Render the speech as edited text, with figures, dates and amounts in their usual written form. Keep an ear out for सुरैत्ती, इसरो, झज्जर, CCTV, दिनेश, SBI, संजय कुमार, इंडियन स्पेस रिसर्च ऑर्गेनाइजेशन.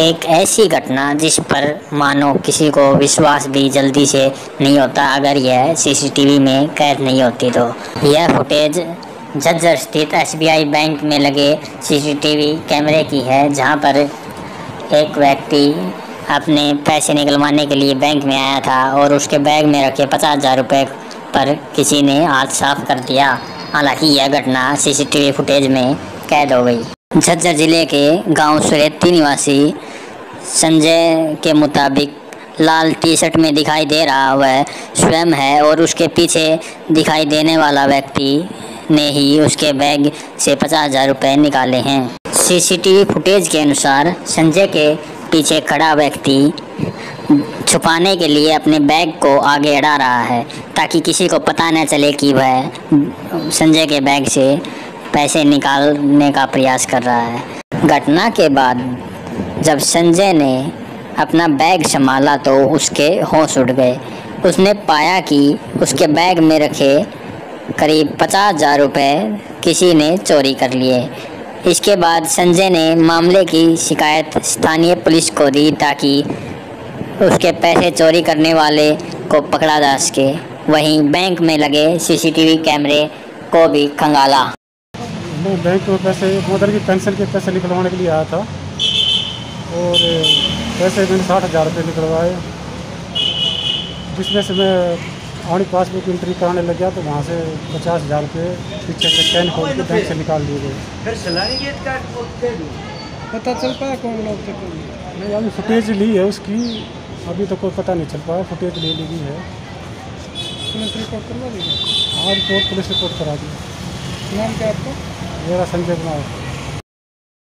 एक ऐसी घटना जिस पर मानो किसी को विश्वास भी जल्दी से नहीं होता अगर यह सीसीटीवी में कैद नहीं होती। तो यह फुटेज झज्जर स्थित एसबीआई बैंक में लगे सीसीटीवी कैमरे की है, जहां पर एक व्यक्ति अपने पैसे निकलवाने के लिए बैंक में आया था और उसके बैग में रखे 50,000 रुपये पर किसी ने हाथ साफ कर दिया। हालांकि यह घटना सीसीटीवी फुटेज में कैद हो गई। झज्जर जिले के गांव सुरैत्ती निवासी संजय के मुताबिक लाल टी-शर्ट में दिखाई दे रहा वह स्वयं है और उसके पीछे दिखाई देने वाला व्यक्ति ने ही उसके बैग से 50,000 रुपये निकाले हैं। सीसीटीवी फुटेज के अनुसार संजय के पीछे खड़ा व्यक्ति छुपाने के लिए अपने बैग को आगे अड़ा रहा है ताकि किसी को पता न चले कि वह संजय के बैग से पैसे निकालने का प्रयास कर रहा है। घटना के बाद जब संजय ने अपना बैग संभाला तो उसके होश उड़ गए। उसने पाया कि उसके बैग में रखे करीब 50,000 रुपये किसी ने चोरी कर लिए। इसके बाद संजय ने मामले की शिकायत स्थानीय पुलिस को दी ताकि उसके पैसे चोरी करने वाले को पकड़ा जा सके। वहीं बैंक में लगे सीसीटीवी कैमरे को भी खंगाला। मैं बैंक में पैसे मदर की पेंशन के पैसे निकलवाने के लिए आया था और पैसे मैंने 60,000 रुपये निकलवाए, जिसमें से मैं अपनी पासबुक एंट्री कराने लग गया तो वहाँ से 50,000 रुपये पीछे से चैन खोल के बैंक से निकाल लिए गए। पता चल पाया कौन लोग थे? नहीं, अभी फुटेज ली है उसकी, अभी तो कोई पता नहीं चल पाया। फुटेज ले ली है, पुलिस रिपोर्ट करवा दी। हाँ, रिपोर्ट पुलिस रिपोर्ट करा दी। नाम क्या आपका? मेरा संजय कुमार।